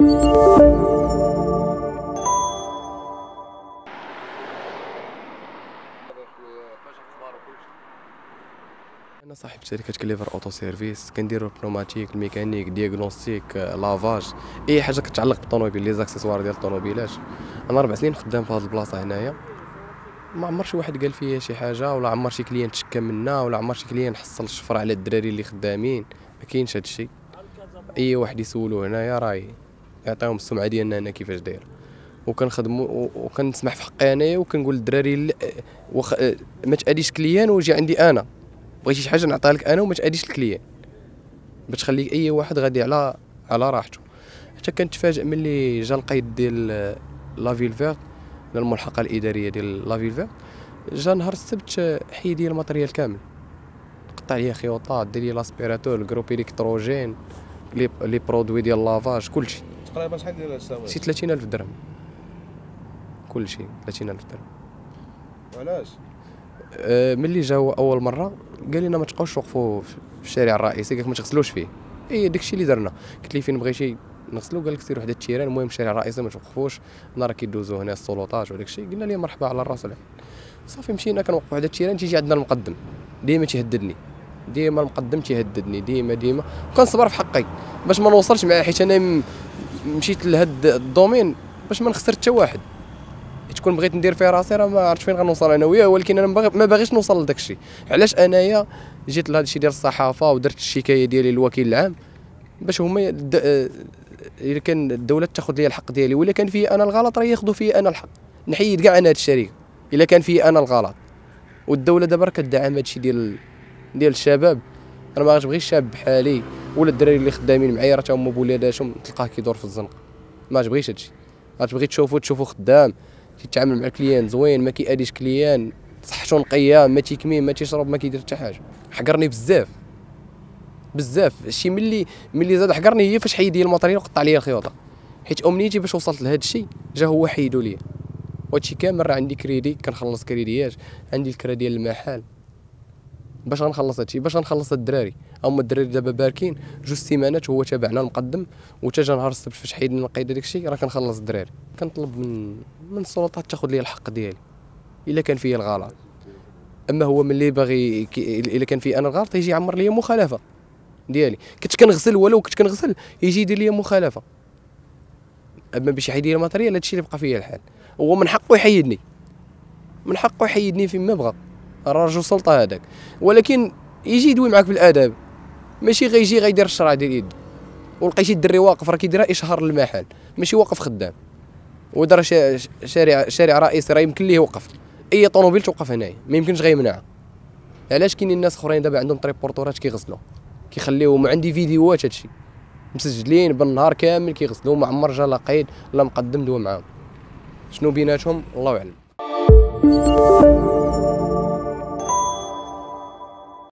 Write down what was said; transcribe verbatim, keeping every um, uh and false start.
انا صاحب شركه كليفر اوتو سيرفيس. كنديروا بنوماتيك، الميكانيك، دياغنوستيك، لافاج، اي حاجه كتعلق بالطوموبيل، لي زاكسيسوار ديال الطوموبيلات. انا اربع سنين خدام في هذه البلاصه هنايا، ما عمر شي واحد قال فيا شي حاجه، ولا عمر شي كليان تشكى منا، ولا عمر شي كليان حصل الشفر على الدراري اللي خدامين. ما كاينش هذا الشيء. اي واحد يسولو هنايا راه يعطيهم السمعه ديالنا هنا كيفاش دايره، وكنخدموا وكنسمح في حقي انايا، وكنقول للدراري وخ... ما تاديش كليان وجي عندي انا، بغيتي شي حاجه نعطيها لك انا وما تاديش الكليان، باش تخلي اي واحد غادي على على راحته. حتى كنتفاجئ ملي جا القيد ديال لافيل فيرت، الملحقه الاداريه ديال لافيل فيرت، جا نهار السبت حيد لي الماتريال كامل، قطع لي خيوطات، دير لي لاسبيراتور، الجروب الكتروجين، لي لي برودوي ديال لافاج، كلشي. تقريبا شحال ديال السواد؟ شي ثلاثين ألف درهم، كلشي ثلاثين ألف درهم. وعلاش؟ أه ملي جا هو اول مره قال لنا ما تبقاوش توقفوا في الشارع الرئيسي، قال لك ما تغسلوش فيه. اي داكشي اللي درنا. قلت ليه فين بغيتي نغسلو؟ قال لك سير وحده التيران، المهم الشارع الرئيسي ما توقفوش، انا راه كيدوزو هنا السلطات وداك الشيء. قلنا ليه مرحبا على الراس والعين. صافي مشينا كنوقفوا وحده التيران، تيجي عندنا المقدم ديما تيهددني، ديما المقدم تيهددني، ديما ديما وكنصبر في حقي باش ما نوصلش معاه، حيت انا مشيت لهاد الدومين باش ما نخسر حتى واحد. تكون بغيت ندير فيه راسي راه ما عرفتش فين غنوصل انا وياه، ولكن انا ما باغيش نوصل لذاك الشيء. علاش انايا جيت لهذا الشيء ديال الصحافه ودرت الشكايه ديالي للوكيل العام باش هما الا كان الدوله تاخذ لي الحق ديالي، ولا كان فيه انا الغلط راه ياخذوا فيه انا الحق، نحيد كاع انا هذه الشركه الا كان فيه انا الغلط. والدوله دابا راه كتدعم هذا الشيء ديال ديال الشباب. انا ما غنبغيش شاب بحالي، ولا الدراري اللي خدامين معايا راه تا هما بولاداتهم تلقاه كيدور في الزنقه. ما غنبغيش هذا الشيء، غتبغي تشوفو تشوفو خدام كيتعامل مع كليان زوين، ما كيأديش كليان، صحته نقيه، ما تيكمي، ما تيشرب، ما كيدير حتى حاجه. حقرني بزاف بزاف شي، ملي ملي زاد حقرني هي فاش حيد لي الماتريال وقطع لي الخيوطه، حيت امنيتي باش وصلت لهذا الشيء جا هو حيدو لي. وهادشي كامل راه عندي كريدي، كنخلص كريديات، عندي الكرا ديال المحل، باش غنخلص هادشي، باش غنخلص الدراري. هما الدراري دابا باركين جوج سيمانات، وهو تابعنا المقدم، وتا جا نهار السبت فاش حيدنا القيد داك الشيء راه كنخلص الدراري. كنطلب من من السلطات تاخذ لي الحق ديالي الا كان فيا الغلط. اما هو ملي باغي الا كان فيا انا الغلط يجي يعمر لي مخالفه ديالي، كنت كنغسل ولو كنت كنغسل يجي يدير لي مخالفه. اما باش يحيد لي الماتريال هادشي اللي بقى فيا الحال. هو من حقه يحيدني، من حقه يحيدني فيما بغى، راه رجل سلطه هذاك، ولكن يجي يدوي معاك بالاداب، ماشي غيجي غيدير الشرع ديال يده. ولقيتي الدري واقف راه كيدير اشهار للمحل، ماشي واقف خدام. ودار شارع شارع رئيسي راه يمكن ليه يوقف، اي طونوبيل توقف هنايا ما يمكنش غيمنعها. علاش كاينين الناس اخرين دابا عندهم تريبورتورات كيغسلو كيخليوهم، عندي فيديوهات هادشي مسجلين بالنهار كامل كيغسلو، ما عمر جا لا قيد لا مقدم دوا معاهم، شنو بيناتهم الله اعلم.